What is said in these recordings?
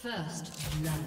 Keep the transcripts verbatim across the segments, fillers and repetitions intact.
First love.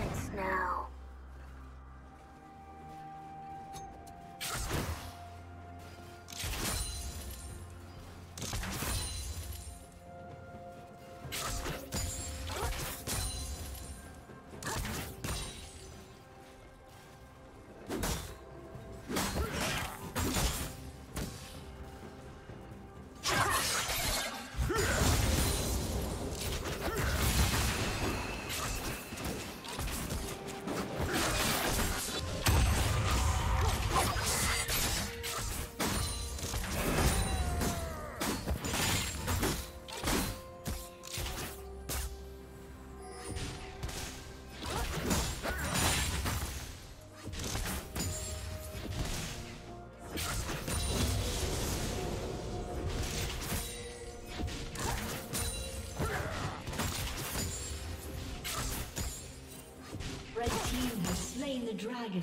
patience now. The dragon.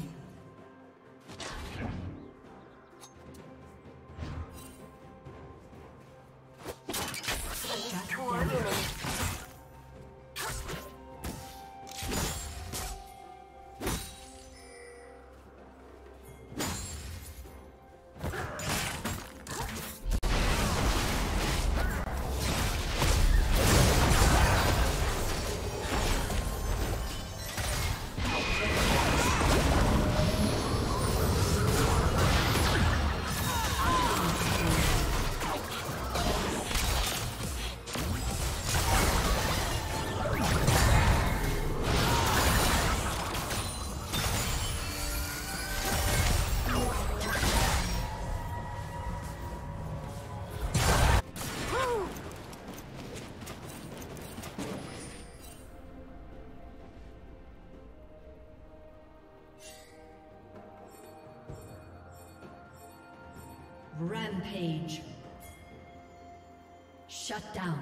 Rampage. Shut down.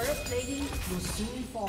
Turret plating will soon fall.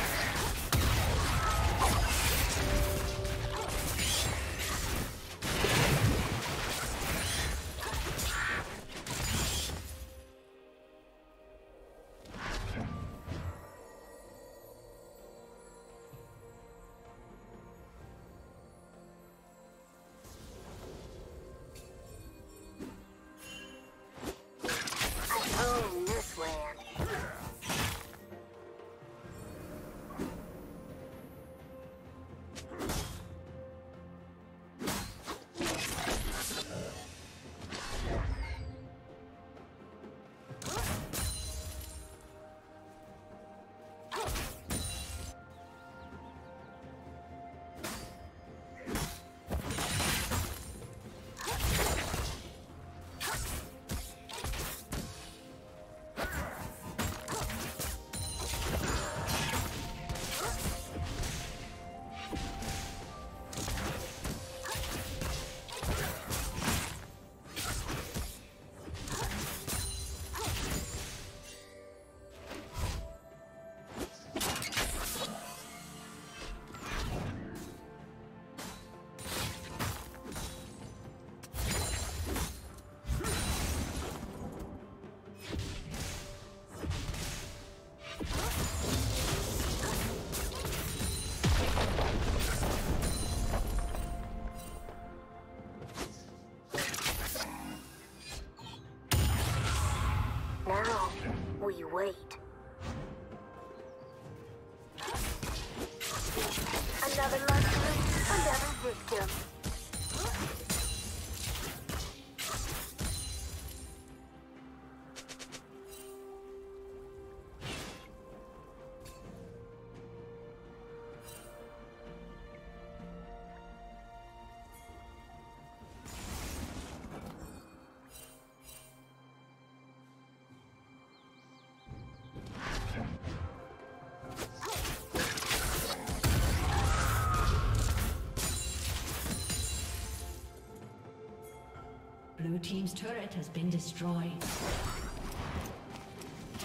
Blue team's turret has been destroyed.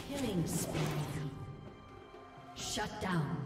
Killing spree. Shut down.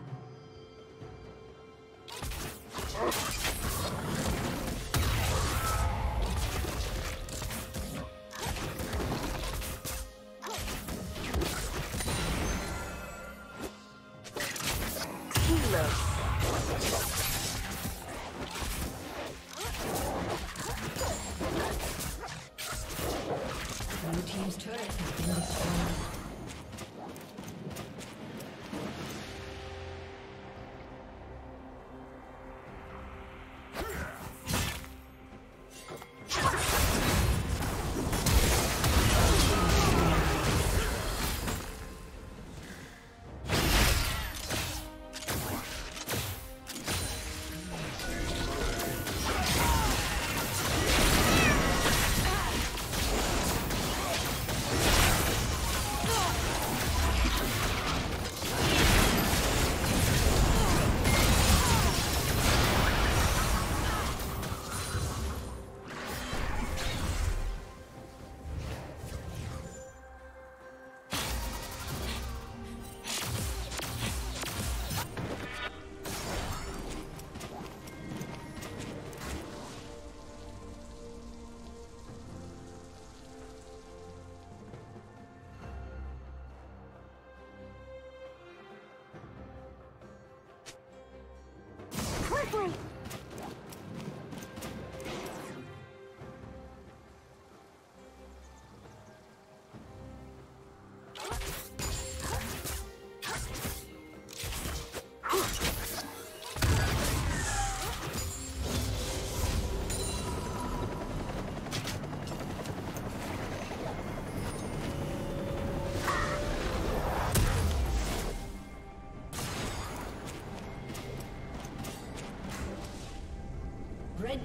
Red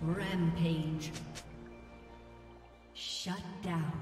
Rampage. Shut down.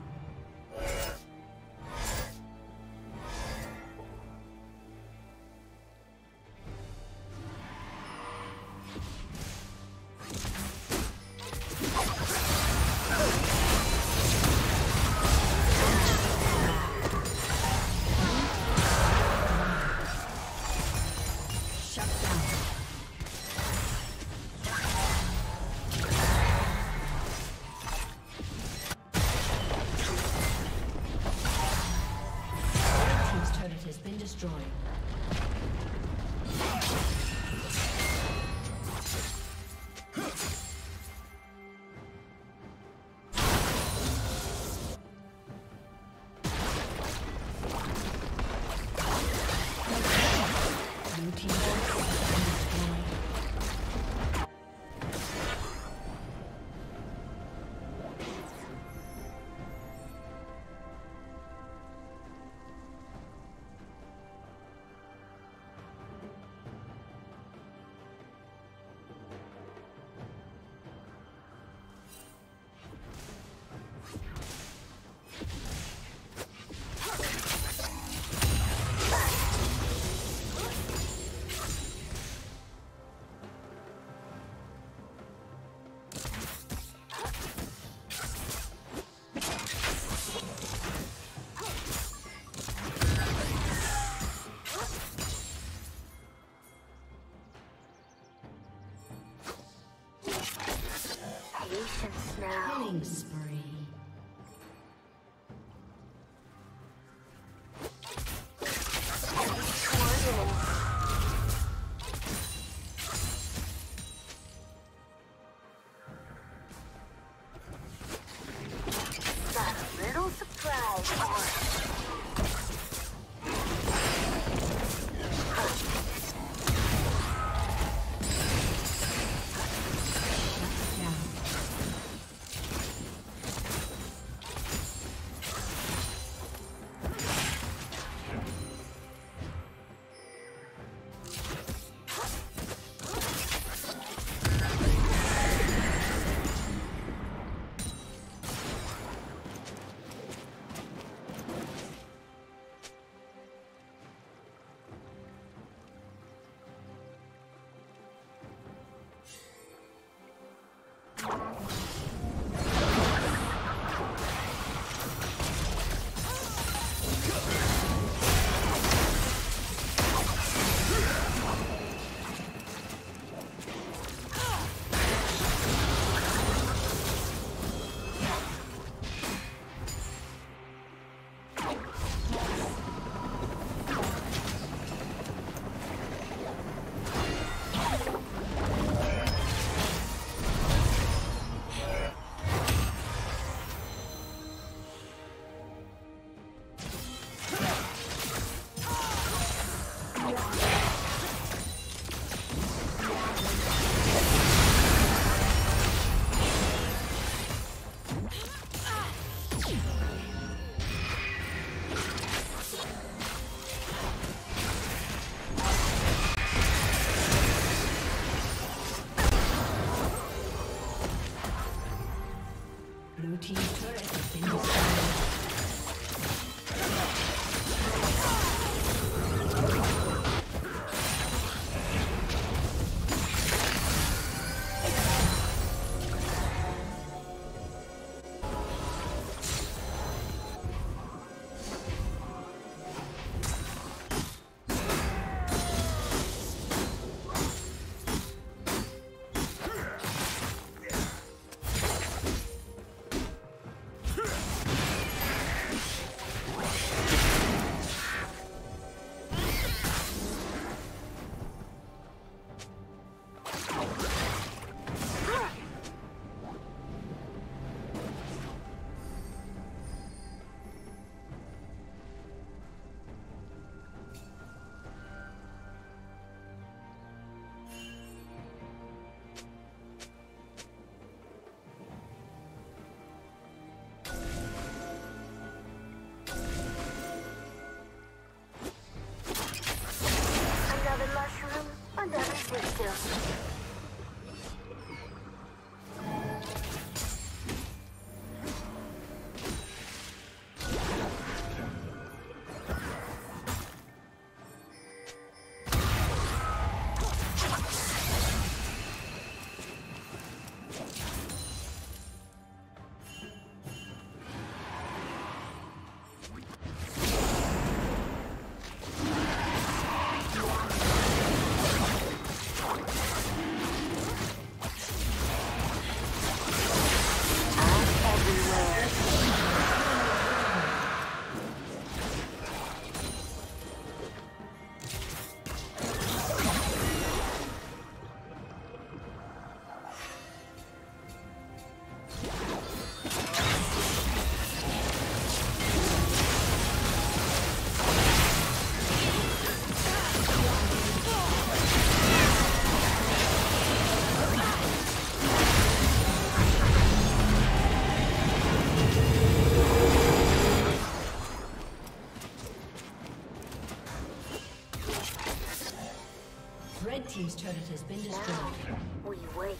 Red team's turret has been destroyed. Now we wait.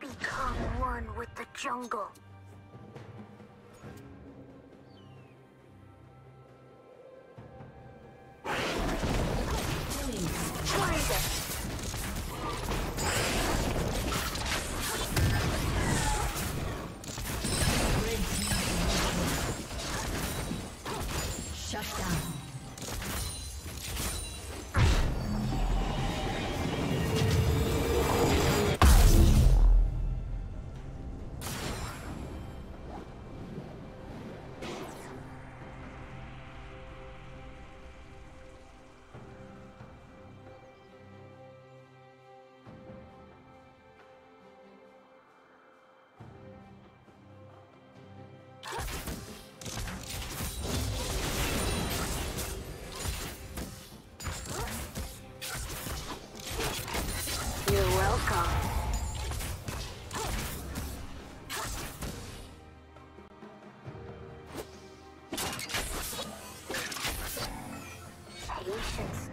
Become one with the jungle. Patience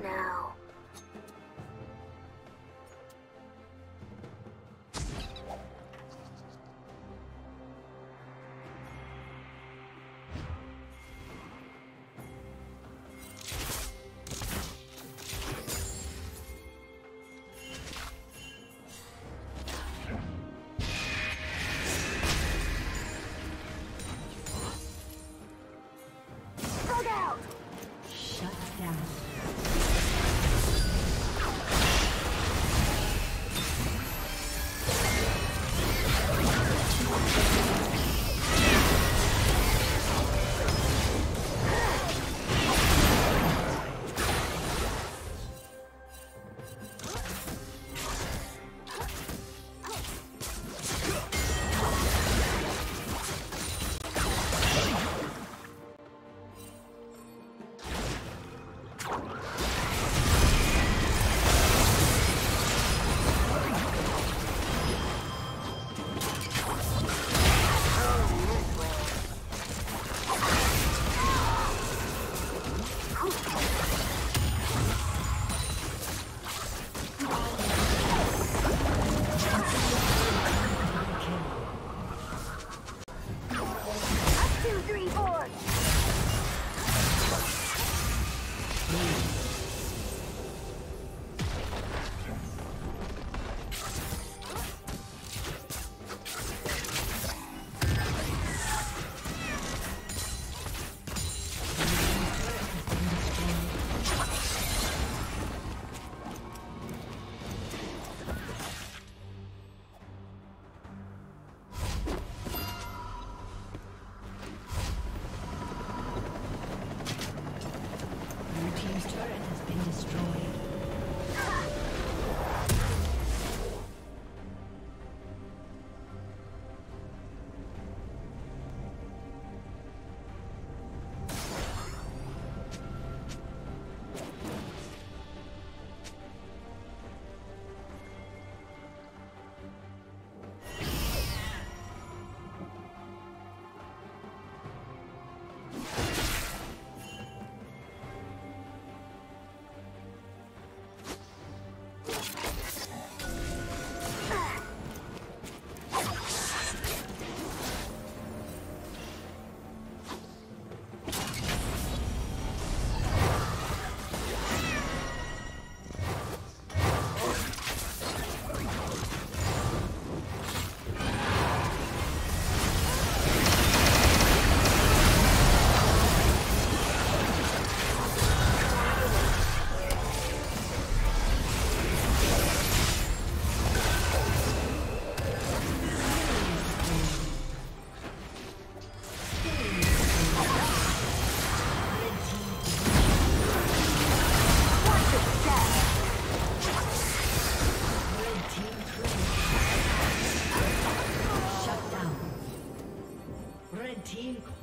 now.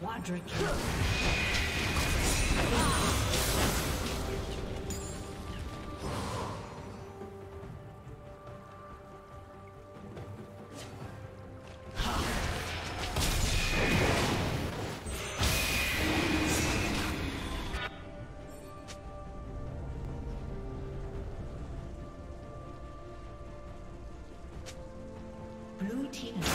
Quadra kill. Blue team is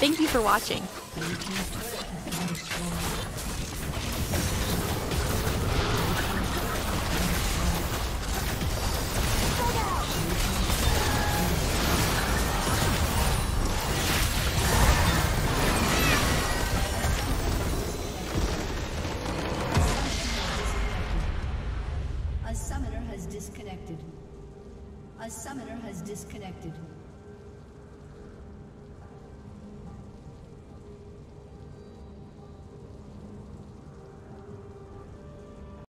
Thank you for watching. A summoner has disconnected. A summoner has disconnected.